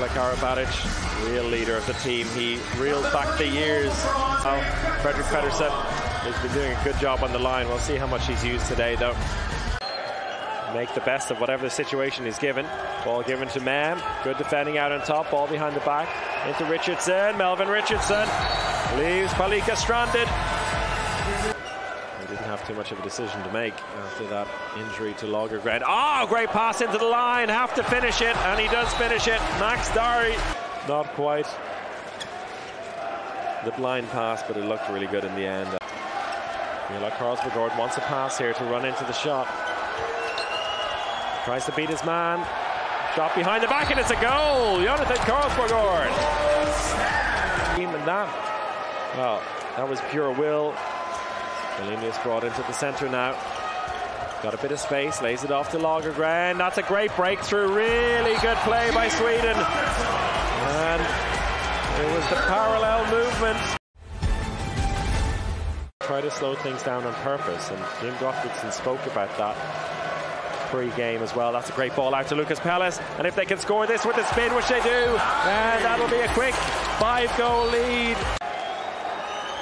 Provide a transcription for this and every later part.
Nikola Karabatic, real real leader of the team. He reeled back the years. Now, Frederik Pedersen has been doing a good job on the line. We'll see how much he's used today, though. Make the best of whatever the situation is given. Ball given to Mem. Good defending out on top. Ball behind the back. Into Richardson. Melvin Richardson leaves Palicka stranded. He didn't have too much of a decision to make after that injury to Lagergren. Oh, great pass into the line. Have to finish it. And he does finish it. Max Dari. Not quite the blind pass, but it looked really good in the end. Carlsbergord wants a pass here to run into the shot. Tries to beat his man. Shot behind the back, and it's a goal! Jonathan Carlsbergord! And that, well, that was pure will. Linus brought into the centre now. Got a bit of space, lays it off to Lagergren. That's a great breakthrough. Really good play by Sweden. And it was the parallel movement. Try to slow things down on purpose, and Jim Gottfridsson spoke about that pre-game as well. That's a great ball out to Lucas Palace, and if they can score this with a spin, which they do, and that'll be a quick 5-goal lead.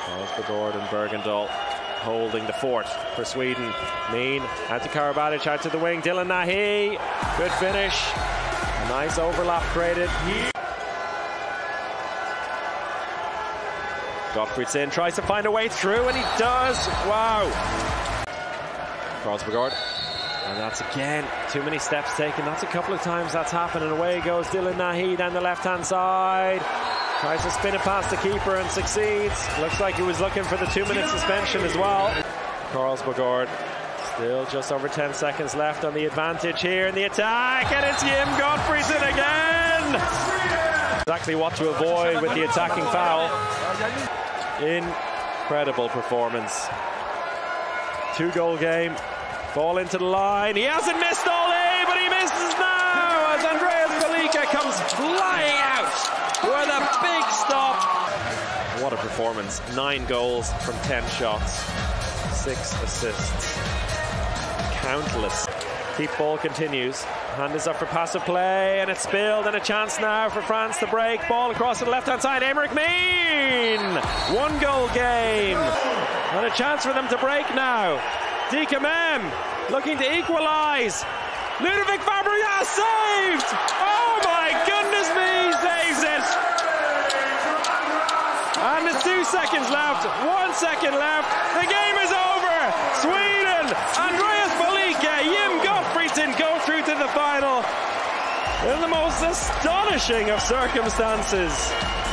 Carlsbergord and Bergendal holding the fort for Sweden. Mean out to Karabatic, out to the wing. Dylan Nahi, good finish. A nice overlap created. Gottfridsson tries to find a way through, and he does. Wow. Franzburgard. And that's again too many steps taken. That's a couple of times that's happened, and away goes Dylan Nahi down the left-hand side. Tries to spin it past the keeper and succeeds. Looks like he was looking for the 2-minute suspension as well. Carlsbergord still just over 10 seconds left on the advantage here in the attack, and it's Jim Gottfridsson again! Exactly what to avoid with the attacking foul. Incredible performance. 2-goal game. Ball into the line. He hasn't missed all day, but he misses now as Andreas Palicka comes flying out with a big stop. What a performance. 9 goals from 10 shots. 6 assists. Countless. Deep ball continues. Hand is up for passive play, and it's spilled, and a chance now for France to break. Ball across to the left-hand side. Emerick Mean! 1-goal game. And a chance for them to break now. Dika mem looking to equalise. Ludovic Fabregas saved! Oh my goodness me, he saves it! And there's 2 seconds left, 1 second left. The game is over! Sweden, Andreas Palicka, Jim Gottfridsson go through to the final in the most astonishing of circumstances.